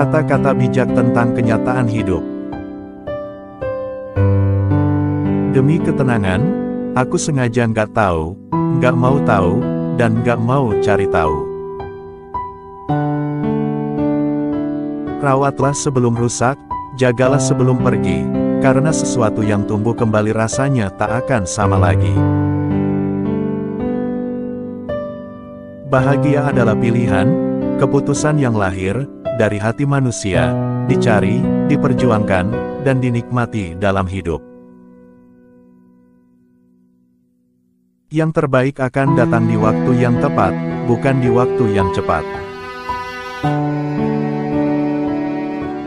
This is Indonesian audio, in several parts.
Kata-kata bijak tentang kenyataan hidup. Demi ketenangan, aku sengaja nggak tahu, nggak mau tahu, dan nggak mau cari tahu. Rawatlah sebelum rusak, jagalah sebelum pergi, karena sesuatu yang tumbuh kembali rasanya tak akan sama lagi. Bahagia adalah pilihan, keputusan yang lahir dari hati manusia, dicari, diperjuangkan, dan dinikmati dalam hidup. Yang terbaik akan datang di waktu yang tepat, bukan di waktu yang cepat.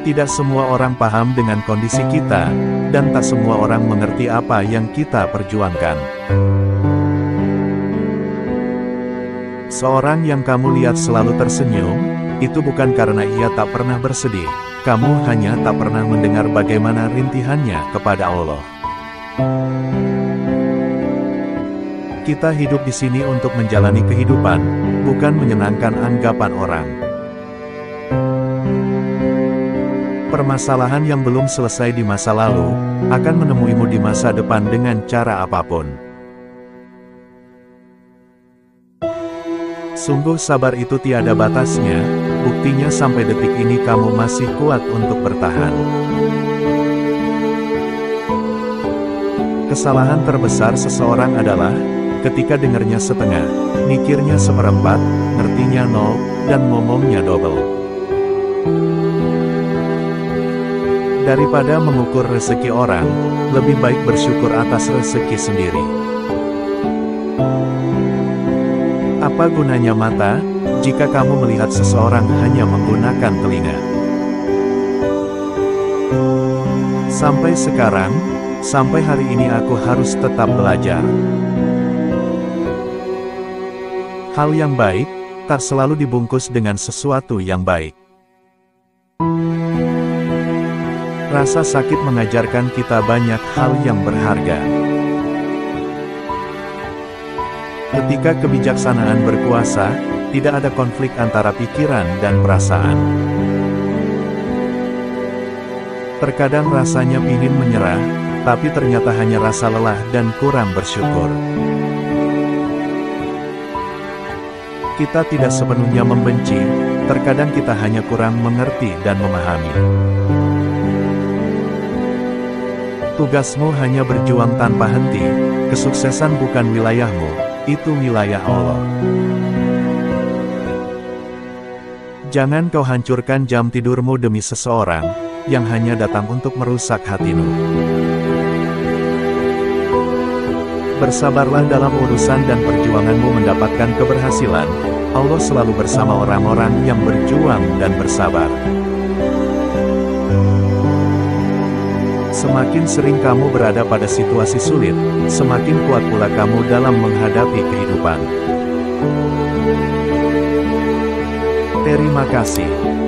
Tidak semua orang paham dengan kondisi kita, dan tak semua orang mengerti apa yang kita perjuangkan. Seorang yang kamu lihat selalu tersenyum, itu bukan karena ia tak pernah bersedih, kamu hanya tak pernah mendengar bagaimana rintihannya kepada Allah. Kita hidup di sini untuk menjalani kehidupan, bukan menyenangkan anggapan orang. Permasalahan yang belum selesai di masa lalu, akan menemuimu di masa depan dengan cara apapun. Sungguh sabar itu tiada batasnya, buktinya sampai detik ini kamu masih kuat untuk bertahan. Kesalahan terbesar seseorang adalah, ketika dengarnya setengah, mikirnya seperempat, ngertinya nol, dan ngomongnya double. Daripada mengukur rezeki orang, lebih baik bersyukur atas rezeki sendiri. Apa gunanya mata, jika kamu melihat seseorang hanya menggunakan telinga? Sampai sekarang, sampai hari ini aku harus tetap belajar. Hal yang baik, tak selalu dibungkus dengan sesuatu yang baik. Rasa sakit mengajarkan kita banyak hal yang berharga. Ketika kebijaksanaan berkuasa, tidak ada konflik antara pikiran dan perasaan. Terkadang rasanya ingin menyerah, tapi ternyata hanya rasa lelah dan kurang bersyukur. Kita tidak sepenuhnya membenci, terkadang kita hanya kurang mengerti dan memahami. Tugasmu hanya berjuang tanpa henti, kesuksesan bukan wilayahmu. Itu wilayah Allah. Jangan kau hancurkan jam tidurmu demi seseorang yang hanya datang untuk merusak hatimu. Bersabarlah dalam urusan dan perjuanganmu mendapatkan keberhasilan. Allah selalu bersama orang-orang yang berjuang dan bersabar. Semakin sering kamu berada pada situasi sulit, semakin kuat pula kamu dalam menghadapi kehidupan. Terima kasih.